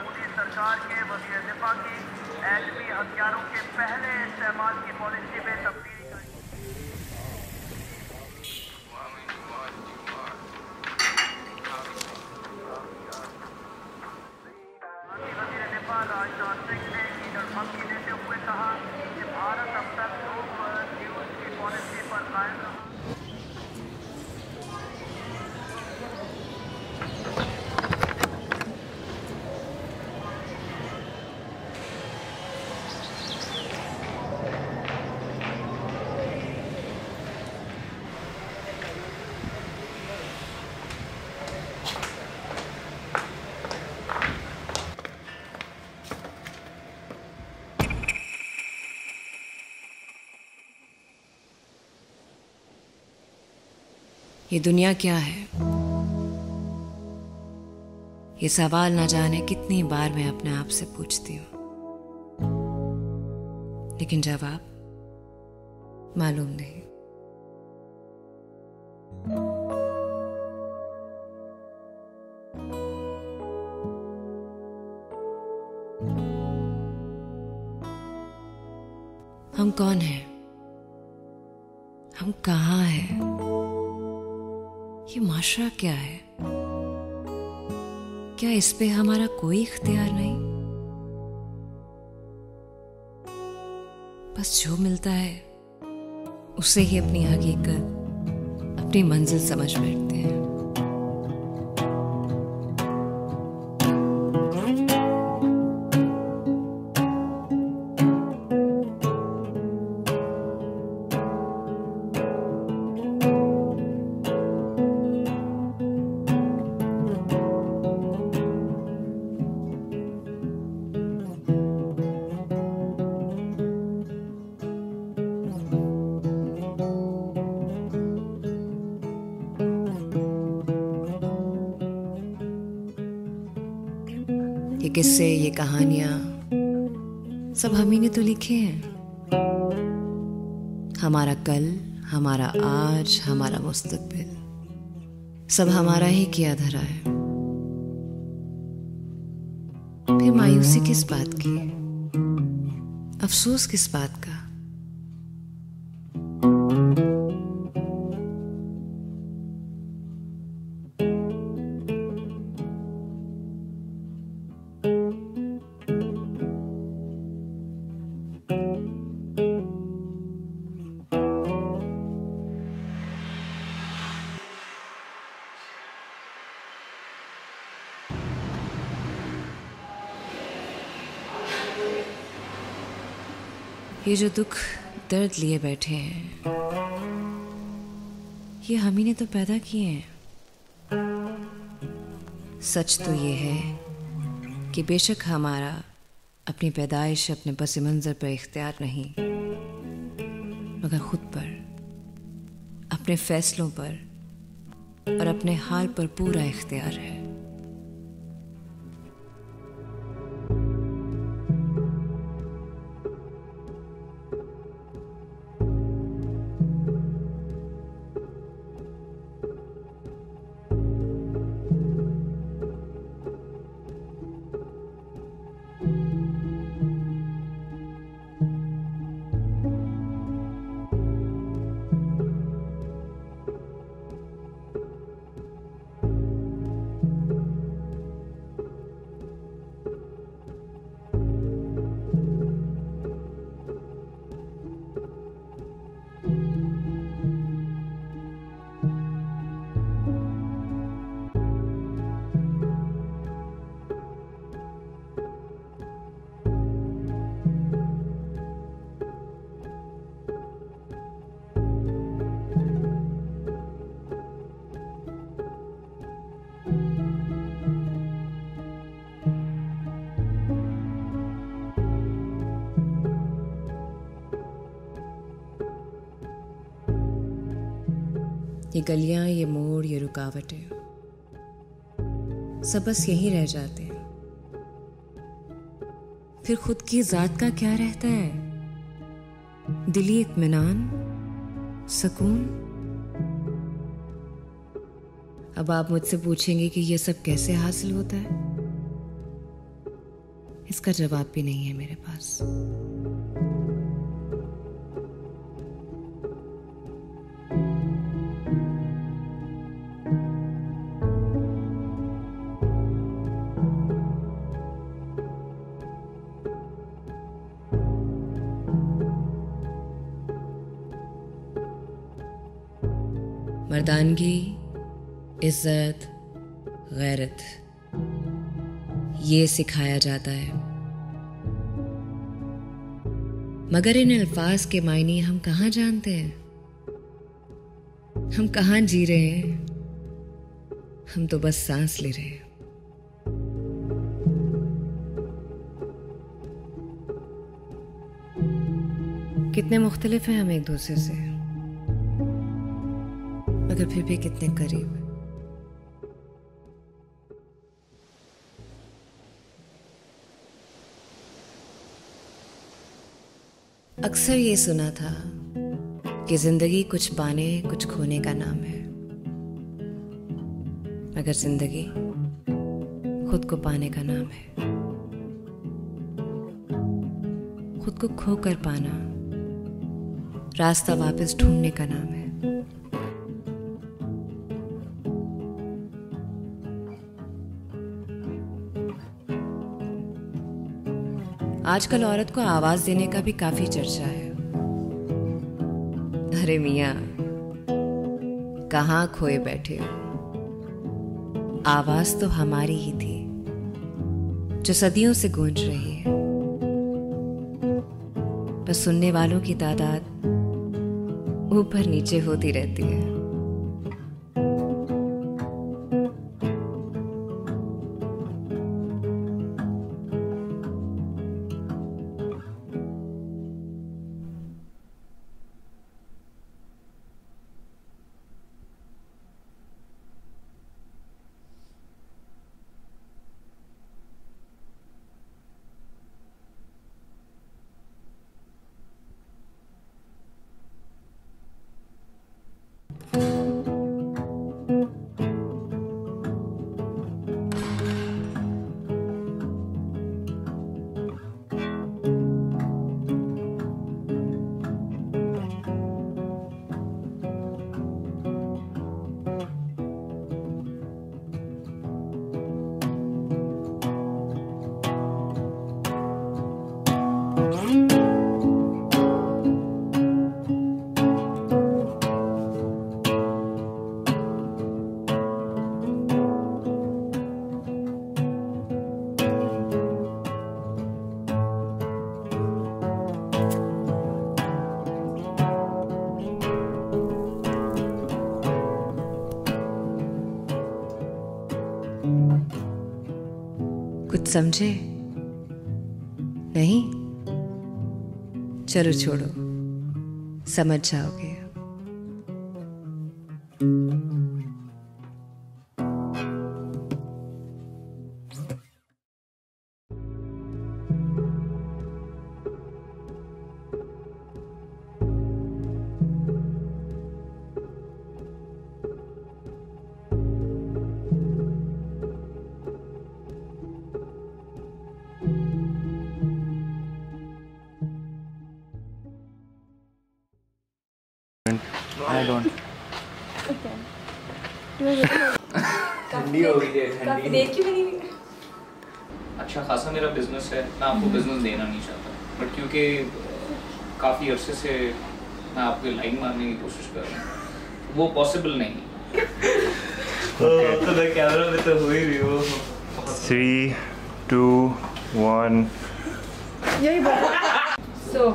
मोदी सरकार के वजीर दिफा की एटमी हथियारों के पहले इस्तेमाल की पॉलिसी में तब्दीली। वजीर दिफा राजनाथ सिंह ने धमकी देते हुए कहा कि भारत अब तक न्यूज़ की पॉलिसी पर कायम रहा। ये दुनिया क्या है, ये सवाल ना जाने कितनी बार मैं अपने आप से पूछती हूं, लेकिन जवाब मालूम नहीं। हम कौन हैं, हम कहां हैं, ये माशरा क्या है? क्या इस पे हमारा कोई इख्तियार नहीं? बस जो मिलता है उसे ही अपनी हकीकत, अपनी मंजिल समझ बैठते हैं। ये किस्से, ये कहानियां सब हम ही ने तो लिखे हैं। हमारा कल, हमारा आज, हमारा मुस्तकबिल सब हमारा ही किया धरा है। फिर मायूसी किस बात की, अफसोस किस बात का? ये जो दुख दर्द लिए बैठे हैं, ये हम ही ने तो पैदा किए हैं। सच तो ये है कि बेशक हमारा अपनी पैदाइश, अपने पस मंजर पर इख्तियार नहीं, मगर खुद पर, अपने फैसलों पर और अपने हाल पर पूरा इख्तियार है। ये गलियां, ये मोड़, ये रुकावटें सब बस यहीं रह जाते हैं। फिर खुद की जात का क्या रहता है? दिली इत्मीनान, सुकून। अब आप मुझसे पूछेंगे कि ये सब कैसे हासिल होता है? इसका जवाब भी नहीं है मेरे पास। मर्दानगी, इज्जत, गैरत, ये सिखाया जाता है, मगर इन अल्फाज के मायने हम कहां जानते हैं? हम कहां जी रहे हैं? हम तो बस सांस ले रहे हैं। कितने मुख्तलिफ हैं हम एक दूसरे से, मगर फिर भी कितने करीब। अक्सर ये सुना था कि जिंदगी कुछ पाने कुछ खोने का नाम है, मगर जिंदगी खुद को पाने का नाम है, खुद को खोकर पाना, रास्ता वापस ढूंढने का नाम है। आजकल औरत को आवाज देने का भी काफी चर्चा है। अरे मियां, कहां खोए बैठे हो? आवाज तो हमारी ही थी जो सदियों से गूंज रही है, पर सुनने वालों की तादाद ऊपर नीचे होती रहती है। कुछ समझे नहीं? चलो छोड़ो, समझ जाओगे। I don't. Okay. ठंडी हो गई है, ठंडी। देख क्यों नहीं? अच्छा खासा मेरा बिजनेस है, मैं आपको बिजनेस देना नहीं चाहता, बट क्योंकि काफ़ी अरसे से मैं आपके लाइन मारने की कोशिश कर रहा हूँ, वो पॉसिबल नहीं। तो कैमरा में तो हो ही रही हो। 3, 2, 1 यही बात। So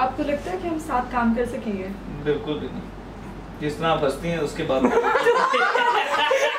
आपको लगता है कि हम साथ काम कर सकेंगे? बिल्कुल भी नहीं। जितना आप हंसती हैं उसके बाद